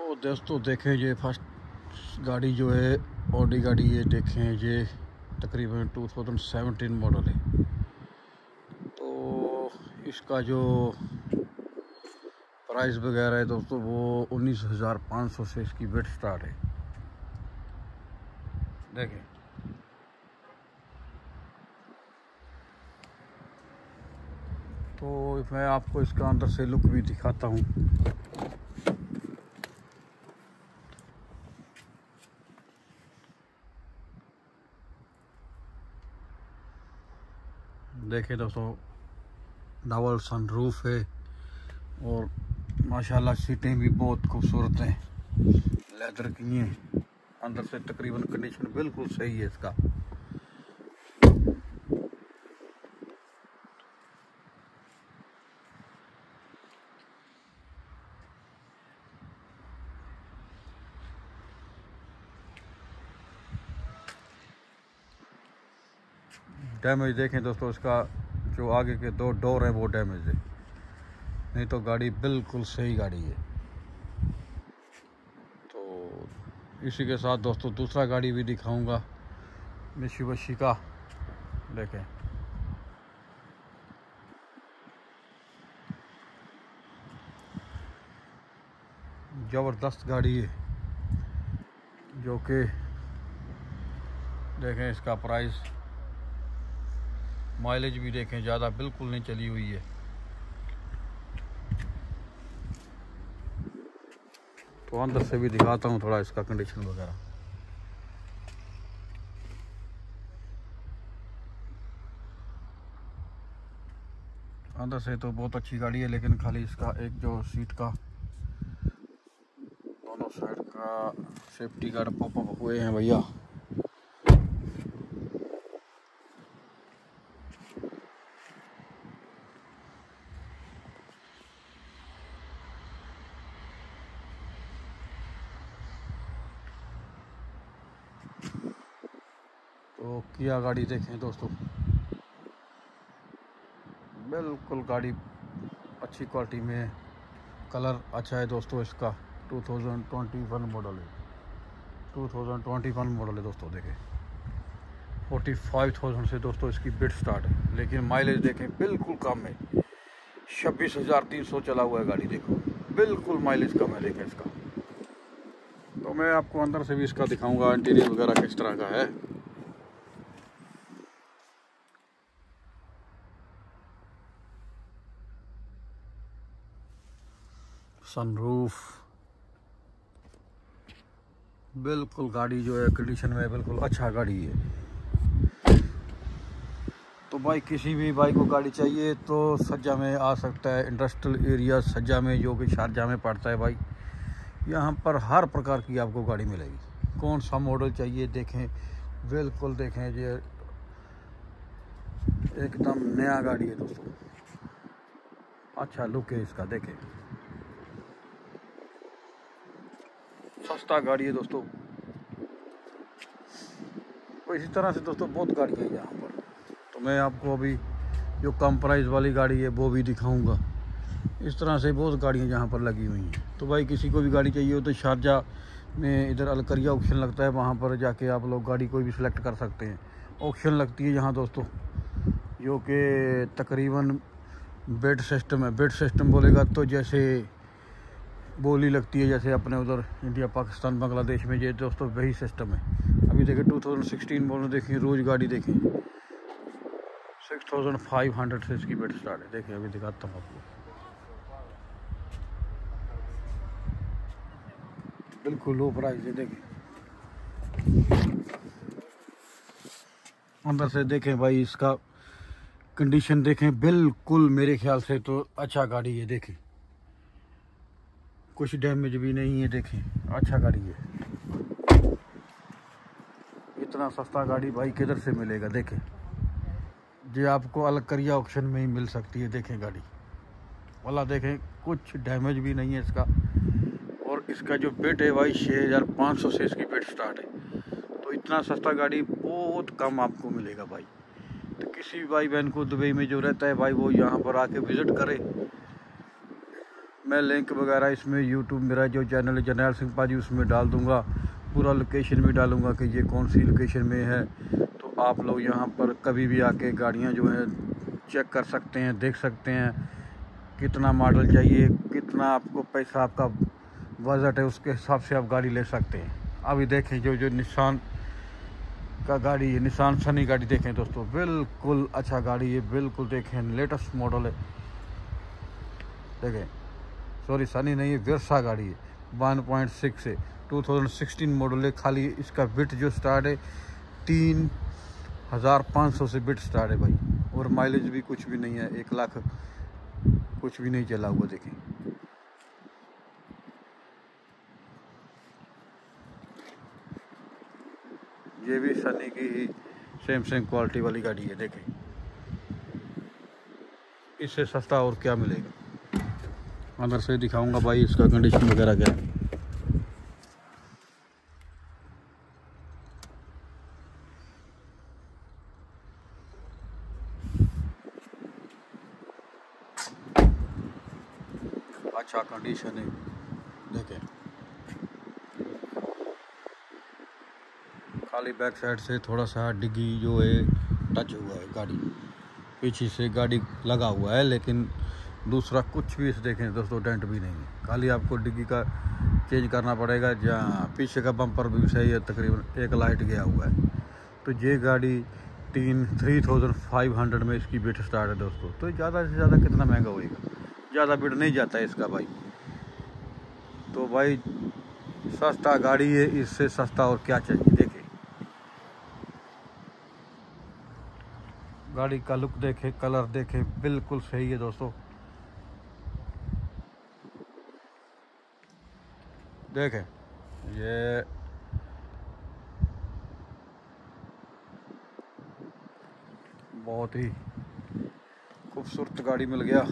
तो दोस्तों देखें ये फर्स्ट गाड़ी जो है ऑडी गाड़ी, ये देखें ये तकरीबन 2017 मॉडल है। तो इसका जो प्राइस वगैरह है दोस्तों वो 19,500 से इसकी वेट स्टार्ट है। देखें तो मैं आपको इसका अंदर से लुक भी दिखाता हूँ। देखिए दोस्तों डबल सनरूफ है और माशाल्लाह सीटें भी बहुत खूबसूरत हैं, लेदर की हैं अंदर से। तकरीबन कंडीशन बिल्कुल सही है इसका। डैमेज देखें दोस्तों, इसका जो आगे के दो डोर हैं वो डैमेज है, नहीं तो गाड़ी बिल्कुल सही गाड़ी है। तो इसी के साथ दोस्तों दूसरा गाड़ी भी दिखाऊंगा, मित्सुबिशी का। देखें ज़बरदस्त गाड़ी है, जो कि देखें इसका प्राइस, माइलेज भी देखें ज़्यादा बिल्कुल नहीं चली हुई है। तो अंदर से भी दिखाता हूँ थोड़ा इसका कंडीशन वगैरह। अंदर से तो बहुत अच्छी गाड़ी है, लेकिन खाली इसका एक जो सीट का दोनों साइड का सेफ्टी गार्ड पॉप हुए हैं भैया। तो किया गाड़ी देखें दोस्तों, बिल्कुल गाड़ी अच्छी क्वालिटी में है, कलर अच्छा है दोस्तों इसका। 2021 मॉडल है, 2021 मॉडल है दोस्तों। देखें 45,000 से दोस्तों इसकी बिड स्टार्ट है, लेकिन माइलेज देखें बिल्कुल कम है, 26,300 चला हुआ है गाड़ी। देखो बिल्कुल माइलेज कम है देखें इसका। तो मैं आपको अंदर से भी इसका दिखाऊंगा, इंटीरियर वगैरह किस तरह का है। सनरूफ बिल्कुल गाड़ी जो है कंडीशन में बिल्कुल अच्छा गाड़ी है। तो भाई किसी भी भाई को गाड़ी चाहिए तो सज्जा में आ सकता है, इंडस्ट्रियल एरिया सज्जा में जो कि शारजा में पड़ता है भाई। यहाँ पर हर प्रकार की आपको गाड़ी मिलेगी। कौन सा मॉडल चाहिए देखें, बिल्कुल देखें ये एकदम नया गाड़ी है दोस्तों, अच्छा लुक है इसका। देखें सस्ता गाड़ी है दोस्तों। तो इसी तरह से दोस्तों बहुत गाड़ियाँ हैं यहाँ पर। तो मैं आपको अभी जो कम प्राइस वाली गाड़ी है वो भी दिखाऊंगा। इस तरह से बहुत गाड़ियाँ यहाँ पर लगी हुई हैं। तो भाई किसी को भी गाड़ी चाहिए हो तो शारजा में इधर अल करिया ऑक्शन लगता है, वहाँ पर जाके आप लोग गाड़ी कोई भी सिलेक्ट कर सकते हैं। ऑक्शन लगती है यहाँ दोस्तों, जो कि तकरीबन बेड सिस्टम है। बेड सिस्टम बोलेगा तो जैसे बोली लगती है, जैसे अपने उधर इंडिया पाकिस्तान बांग्लादेश में ये दोस्तों वही सिस्टम है। अभी देखिए 2016 मॉडल देखिए, रोज गाड़ी देखिए 6,500 से इसकी बेट स्टार्ट है। देखिए अभी दिखाता हूँ आपको, बिल्कुल लो प्राइस है। देखिए अंदर से देखें भाई इसका कंडीशन देखें, बिल्कुल मेरे ख्याल से तो अच्छा गाड़ी है। देखें कुछ डैमेज भी नहीं है, देखें अच्छा गाड़ी है। इतना सस्ता गाड़ी भाई किधर से मिलेगा। देखें ये आपको अल करिया ऑक्शन में ही मिल सकती है। देखें गाड़ी वाला, देखें कुछ डैमेज भी नहीं है इसका। और इसका जो बेट है भाई 6,500 से इसकी बेट स्टार्ट है। तो इतना सस्ता गाड़ी बहुत कम आपको मिलेगा भाई। तो किसी भाई बहन को दुबई में जो रहता है भाई, वो यहाँ पर आके विज़िट करे, मैं लिंक वगैरह इसमें यूट्यूब मेरा जो चैनल है जरनैल सिंह पाजी उसमें डाल दूंगा, पूरा लोकेशन भी डालूंगा कि ये कौन सी लोकेशन में है। तो आप लोग यहाँ पर कभी भी आके गाड़ियाँ जो है चेक कर सकते हैं, देख सकते हैं कितना मॉडल चाहिए, कितना आपको पैसा आपका बजट है उसके हिसाब से आप गाड़ी ले सकते हैं। अभी देखें जो निसान का गाड़ी है, निसान सनी गाड़ी देखें दोस्तों, बिल्कुल अच्छा गाड़ी है, बिल्कुल देखें लेटेस्ट मॉडल है। देखें सॉरी सनी नहीं है, वर्सा गाड़ी है, 1.6 है, 2016 मॉडल है। खाली इसका बिट जो स्टार्ट है 3500 से बिट स्टार्ट है भाई, और माइलेज भी कुछ भी नहीं है, 1 लाख कुछ भी नहीं चला हुआ। देखें ये भी सनी की ही सेम क्वालिटी वाली गाड़ी है। देखें इससे सस्ता और क्या मिलेगा। अंदर से दिखाऊंगा भाई इसका कंडीशन वगैरह क्या है। अच्छा कंडीशन है, देखें खाली बैक साइड से थोड़ा सा डिग्गी जो है टच हुआ है, गाड़ी पीछे से गाड़ी लगा हुआ है, लेकिन दूसरा कुछ भी इस देखें दोस्तों डेंट भी नहीं है। खाली आपको डिग्गी का चेंज करना पड़ेगा, जहाँ पीछे का बम्पर भी सही है, तकरीबन 1 लाइट गया हुआ है। तो ये गाड़ी 3,500 में इसकी बिट स्टार्ट है दोस्तों। तो ज़्यादा से ज़्यादा कितना महंगा होएगा, ज़्यादा बिट नहीं जाता है इसका भाई। तो भाई सस्ता गाड़ी है, इससे सस्ता और क्या चाहिए। देखें गाड़ी का लुक देखें, कलर देखें, बिल्कुल सही है दोस्तों। देखें ये बहुत ही खूबसूरत गाड़ी मिल गया।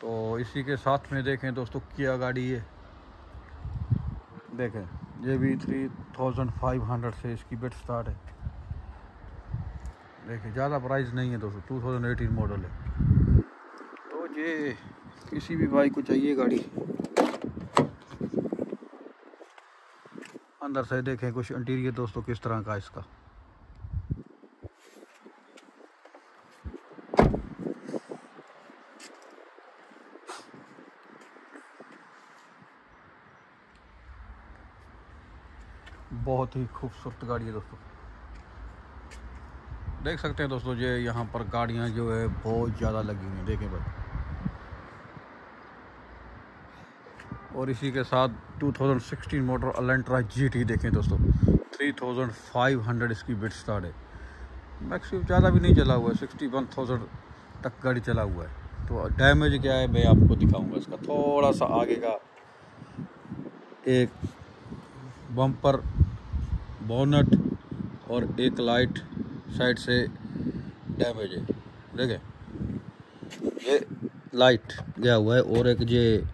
तो इसी के साथ में देखें दोस्तों किया गाड़ी है। देखें ये भी 3,500 से इसकी बिट स्टार्ट है। देखें ज़्यादा प्राइस नहीं है दोस्तों, 2018 मॉडल है। तो ये किसी भी भाई को चाहिए गाड़ी। अंदर से देखें कुछ इंटीरियर दोस्तों किस तरह का इसका। बहुत ही खूबसूरत गाड़ी है दोस्तों, देख सकते हैं दोस्तों। ये यहाँ पर गाड़ियाँ जो है बहुत ज़्यादा लगी हुई हैं, देखें भाई। और इसी के साथ 2016 मॉडल एलेंट्रा GT देखें दोस्तों, 3,500 इसकी बिट स्टार्ट है। मैक्सिमम ज़्यादा भी नहीं चला हुआ है, 61,000 तक गाड़ी चला हुआ है। तो डैमेज क्या है मैं आपको दिखाऊंगा। इसका थोड़ा सा आगे का एक बम्पर, बोनट और 1 लाइट साइड से डैमेज है। देखें ये लाइट गया हुआ है, और एक ये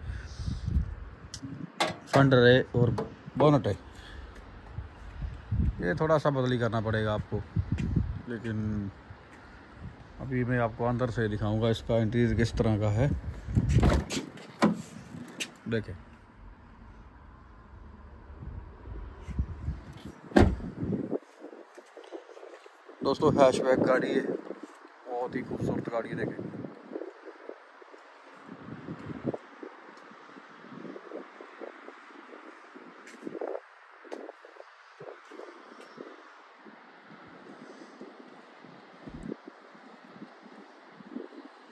फंडर है और बोनट है, ये थोड़ा सा बदली करना पड़ेगा आपको। लेकिन अभी मैं आपको अंदर से दिखाऊंगा इसका इंटीरियर किस तरह का है। देखें दोस्तों हैशबैक गाड़ी है, बहुत ही खूबसूरत गाड़ी है। देखें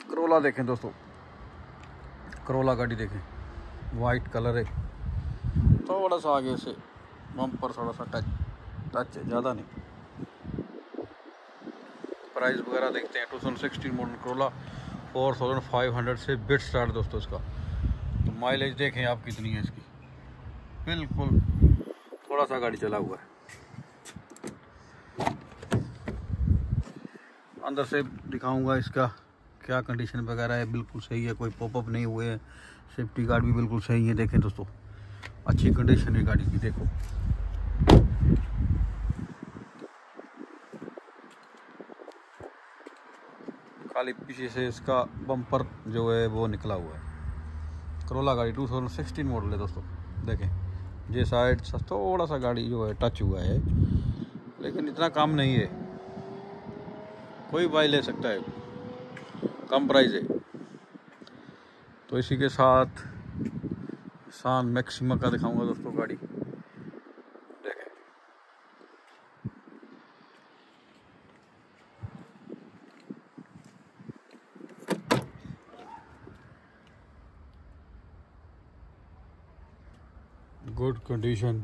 करोला देखें दोस्तों, करोला गाड़ी देखें, वाइट कलर है। थोड़ा सा आगे से बम्पर थोड़ा सा टच है, ज़्यादा नहीं। प्राइस वगैरह देखते हैं, 2016 मॉडल कोरोला 4,500 से बिट स्टार्ट दोस्तों इसका। तो माइलेज देखें आप कितनी है इसकी, बिल्कुल थोड़ा सा गाड़ी चला हुआ है। अंदर से दिखाऊंगा इसका क्या कंडीशन वगैरह है, बिल्कुल सही है, कोई पॉपअप नहीं हुए हैं, सेफ्टी गार्ड भी बिल्कुल सही है। देखें दोस्तों अच्छी कंडीशन है गाड़ी की। देखो खाली पीछे से इसका बम्पर जो है वो निकला हुआ है। करोला गाड़ी 2016 मॉडल है दोस्तों, देखें ये साइड से थोड़ा सा गाड़ी जो है टच हुआ है, लेकिन इतना काम नहीं है, कोई भाई ले सकता है, कम प्राइस है। तो इसी के साथ निसान मैक्सिमा का दिखाऊंगा दोस्तों गाड़ी, देखें गुड कंडीशन।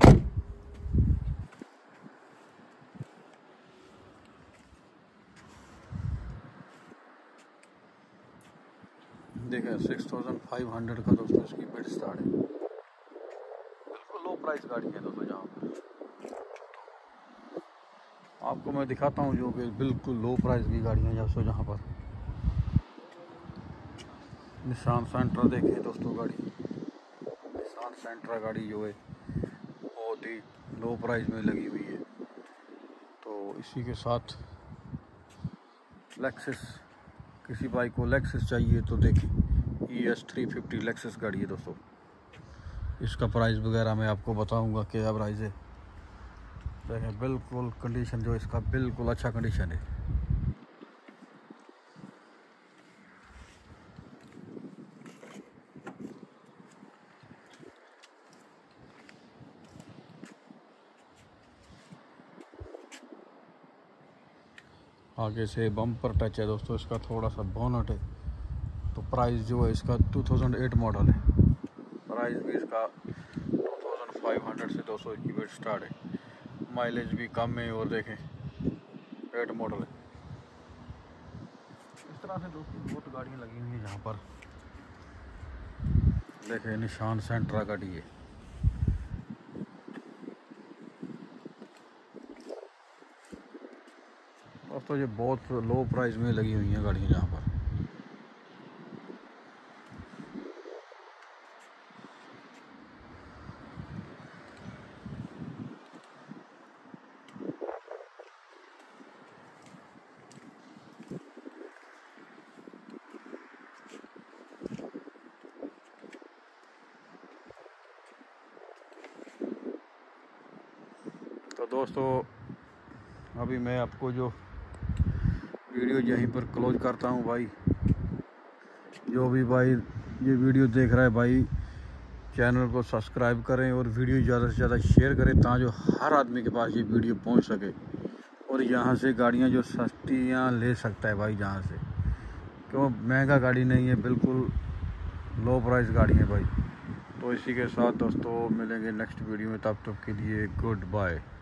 देखिए 6500 का दोस्तों इसकी बिड स्टार्ट है, बिल्कुल लो प्राइस गाड़ी है दोस्तों। जहाँ आपको मैं दिखाता हूँ जो कि बिल्कुल लो प्राइस की गाड़ियाँ दोस्तों, जहाँ पर निसान सेंट्रा देखें दोस्तों गाड़ी, निसान सेंट्रा गाड़ी जो है बहुत ही लो प्राइस में लगी हुई है। तो इसी के साथ लेक्सस, किसी भाई को लेक्सस चाहिए तो देखिए ES 350 लेक्सस गाड़ी है दोस्तों, इसका प्राइस वगैरह मैं आपको बताऊंगा क्या प्राइस है। देखें बिल्कुल कंडीशन जो इसका बिल्कुल अच्छा कंडीशन है। आगे से बम्पर टच है दोस्तों, इसका थोड़ा सा बोनट है। तो प्राइस जो है इसका 2008 मॉडल है, प्राइस भी इसका 2500 से 200 की वेट स्टार्ट है, माइलेज भी कम है। और देखें 8 मॉडल है। इस तरह से दोस्तों बहुत गाड़ियाँ लगी हुई हैं यहाँ पर। देखें निसान सेंट्रा गाड़ी है, तो ये बहुत लो प्राइस में लगी हुई है गाड़ियाँ यहाँ पर। तो दोस्तों अभी मैं आपको जो वीडियो यहीं पर क्लोज करता हूं। भाई जो भी भाई ये वीडियो देख रहा है भाई, चैनल को सब्सक्राइब करें और वीडियो ज़्यादा से ज़्यादा शेयर करें, ताकि जो हर आदमी के पास ये वीडियो पहुंच सके और यहां से गाड़ियां जो सस्तियां ले सकता है भाई, जहां से क्यों महंगा गाड़ी नहीं है, बिल्कुल लो प्राइस गाड़ी है भाई। तो इसी के साथ दोस्तों मिलेंगे नेक्स्ट वीडियो में, तब तक के लिए गुड बाय।